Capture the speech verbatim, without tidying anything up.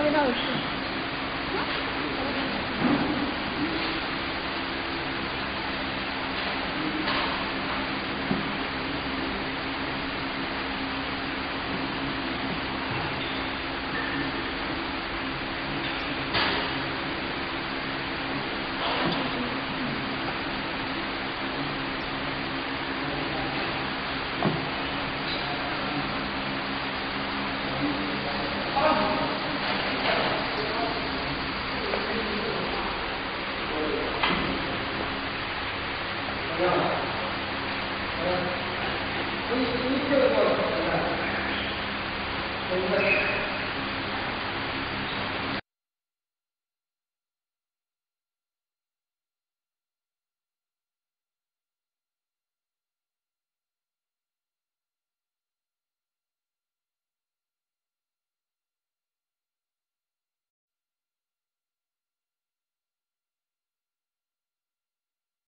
微倒一下。